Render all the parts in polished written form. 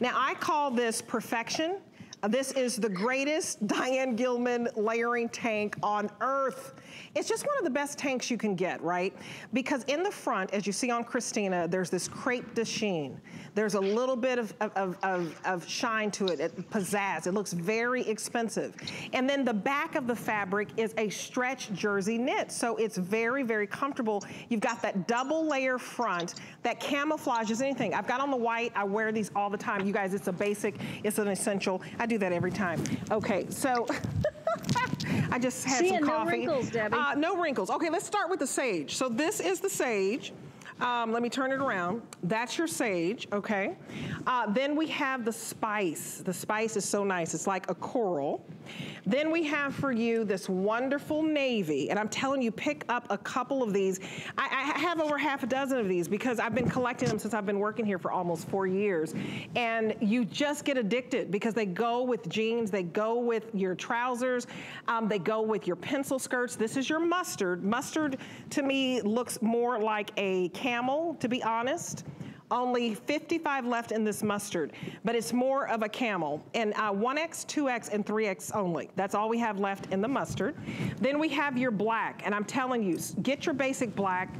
Now I call this perfection. This is the greatest Diane Gilman layering tank on earth. It's just one of the best tanks you can get, right? Because in the front, as you see on Christina, there's this crepe de chine. There's a little bit of shine to it, pizzazz. It looks very expensive. And then the back of the fabric is a stretch jersey knit. So it's very, very comfortable. You've got that double layer front that camouflages anything. I've got on the white, I wear these all the time. You guys, it's a basic, it's an essential. I do that every time. Okay, so I just had some coffee. No wrinkles, Debbie. No wrinkles. Okay, let's start with the sage. So this is the sage. Let me turn it around. That's your sage, okay? Then we have the spice. The spice is so nice. It's like a coral. Then we have for you this wonderful navy. And I'm telling you, pick up a couple of these. I have over half a dozen of these because I've been collecting them since I've been working here for almost 4 years. And you just get addicted because they go with jeans. They go with your trousers. They go with your pencil skirts. This is your mustard. Mustard, to me, looks more like a camel, to be honest. Only 55 left in this mustard, but it's more of a camel. And 1X, 2X, and 3X only. That's all we have left in the mustard. Then we have your black, and I'm telling you, get your basic black.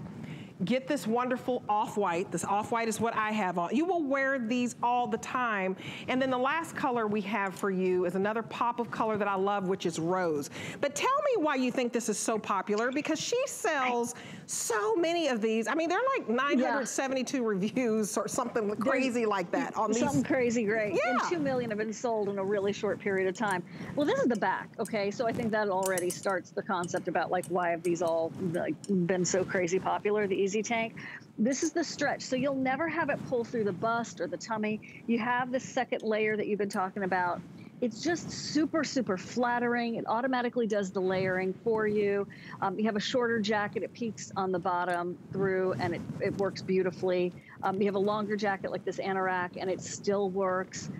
Get this wonderful off-white. This off-white is what I have on. You will wear these all the time. And then the last color we have for you is another pop of color that I love, which is rose. But tell me why you think this is so popular, because she sells so many of these. I mean, they're like 972 reviews or something crazy like that on these. Something crazy great. Yeah. And 2 million have been sold in a really short period of time. Well, this is the back, okay? So I think that already starts the concept about like why have these all like been so crazy popular. The easy tank. This is the stretch, so you'll never have it pull through the bust or the tummy. You have this second layer that you've been talking about. It's just super, super flattering. It automatically does the layering for you. You have a shorter jacket. It peaks on the bottom through, and it works beautifully. You have a longer jacket like this anorak, and it still works.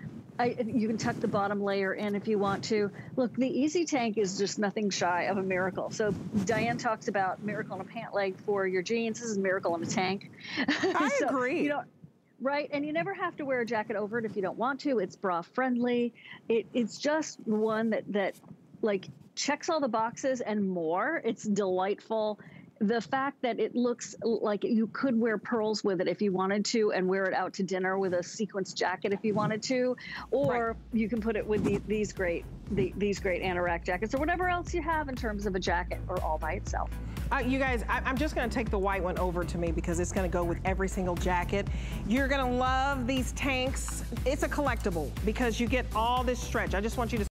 You can tuck the bottom layer in if you want to. Look, the Easy Tank is just nothing shy of a miracle. So Diane talks about miracle on a pant leg for your jeans. This is a miracle on a tank. I so, agree. You know, right, and you never have to wear a jacket over it if you don't want to. It's bra friendly. It's just one that like checks all the boxes and more. It's delightful. The fact that it looks like you could wear pearls with it if you wanted to and wear it out to dinner with a sequence jacket if you wanted to, or you can put it with these great anorak jackets or whatever else you have in terms of a jacket or all by itself. You guys, I'm just gonna take the white one over to me because it's gonna go with every single jacket. You're gonna love these tanks. It's a collectible because you get all this stretch. I just want you to